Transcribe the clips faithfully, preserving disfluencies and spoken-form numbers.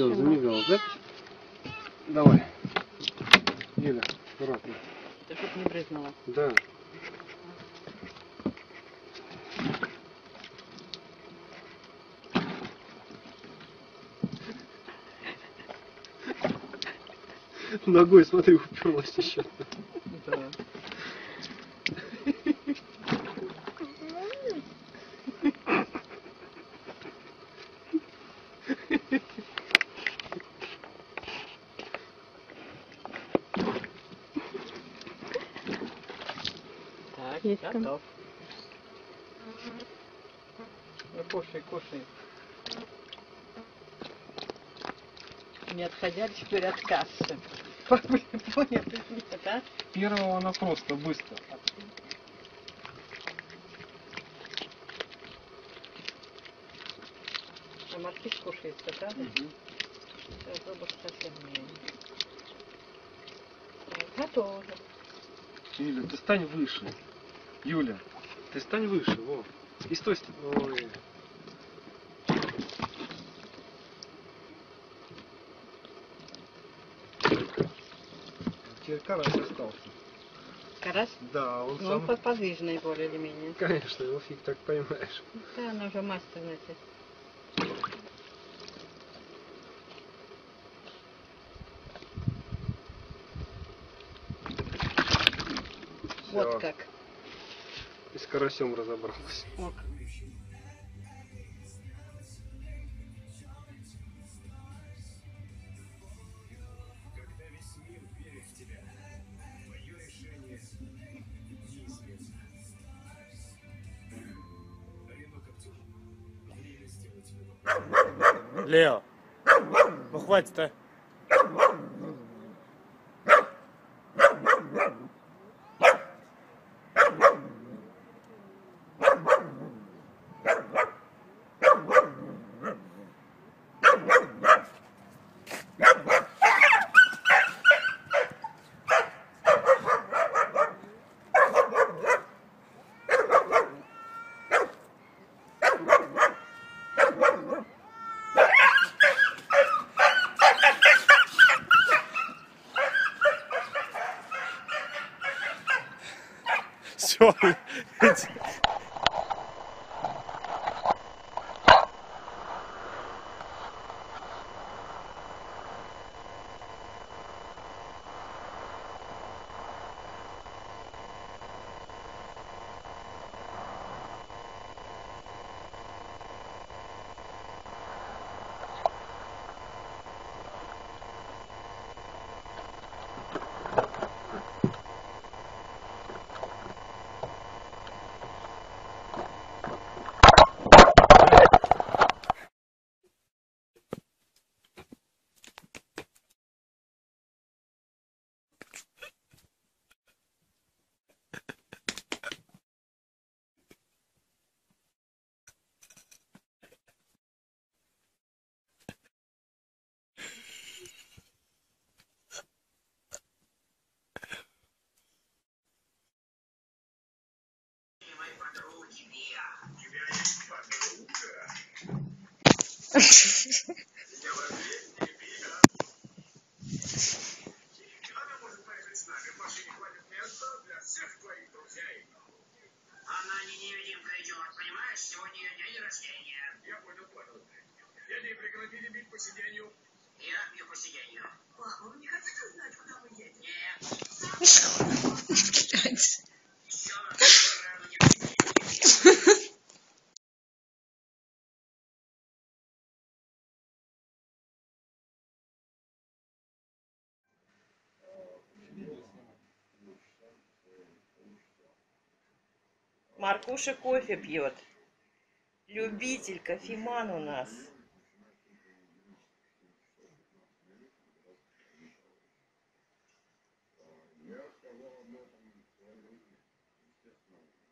Все, замигал, да? Давай. Еля, аккуратно. Да, чтоб не брызнуло. Да. Ногой, смотри, уперлась еще. Да. Так, есть готов. Ну, кушай, кушай. Не отходя теперь от кассы. Понял, нет, а? Первого она просто быстро. А маркиз кушается, правда? Угу. Зубы совсем не... Готово. Юля, ты стань выше. Юля, ты стань выше, во. И стой, стой. Ой. Карась остался. Карась? Да, он сам... Он подвижный более или менее. Конечно, его фиг так поймаешь. Да, она уже мастер, значит. Все. Вот как. И с карасем разобрался. Вот. Лео, ну хватит, а? Все, она не невидимка идет, понимаешь? Сегодня ее день рождения. Я понял, понял. Я не прекратили бить по сиденью. Я бью по сиденью. Папа, вы не хотите узнать, куда мы едем? Нет. Еще раз рано не видим. Маркуша кофе пьет. Любитель, кофеман у нас.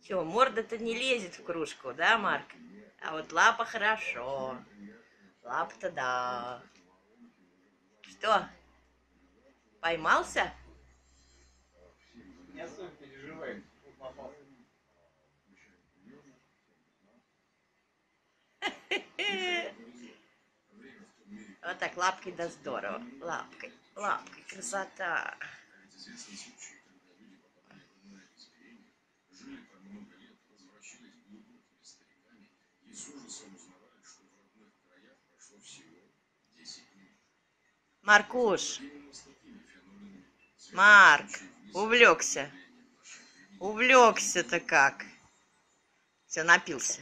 Все, морда-то не лезет в кружку, да, Марк? А вот лапа хорошо. Лапа-то да. Что? Поймался? Не особо переживай. Вот так лапкой, да здорово. Лапкой, лапкой, красота. Маркуш, Марк, увлекся, увлекся-то как, все, напился.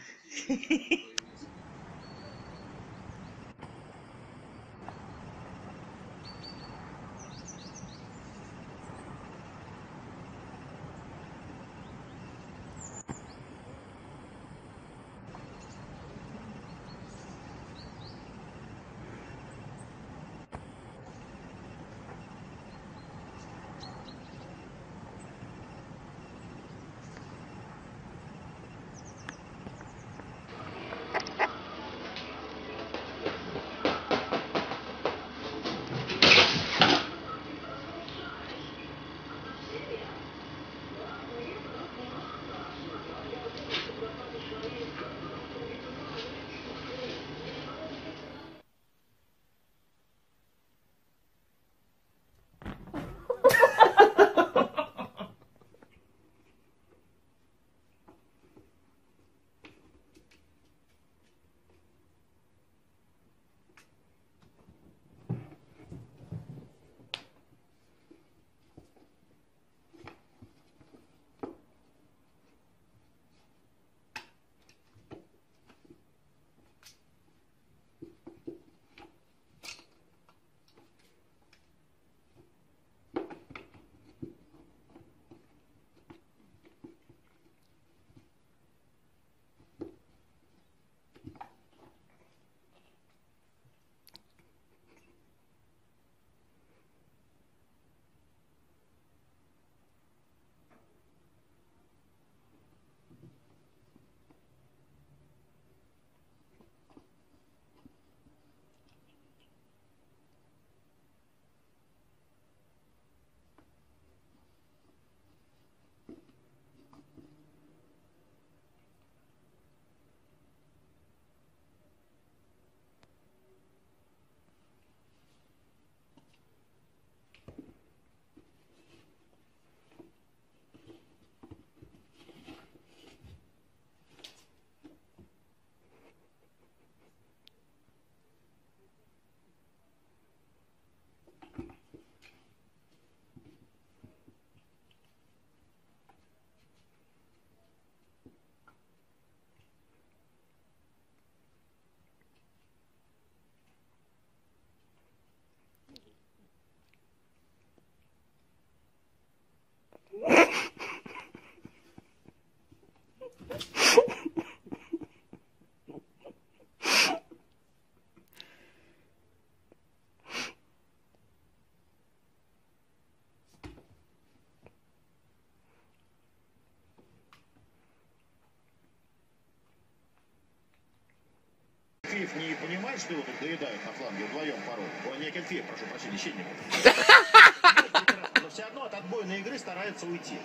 Не понимает, что его тут доедают на фланге вдвоем порой. Ой, не Кельфеев, прошу прощения, Щенников. Но все равно от отбойной игры старается уйти.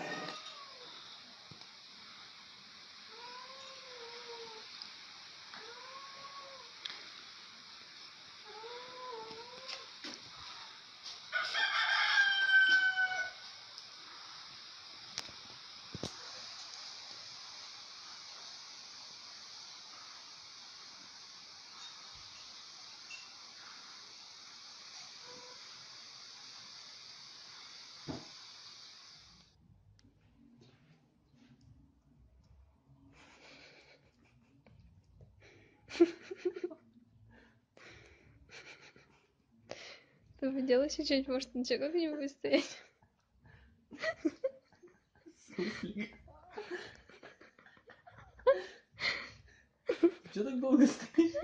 Ты бы делал чуть-чуть, может, на чего-нибудь стоять? Чего так долго стоишь?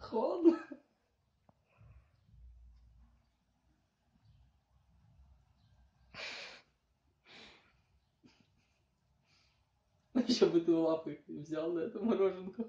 Холодно? Еще бы ты лапы взял на эту мороженку.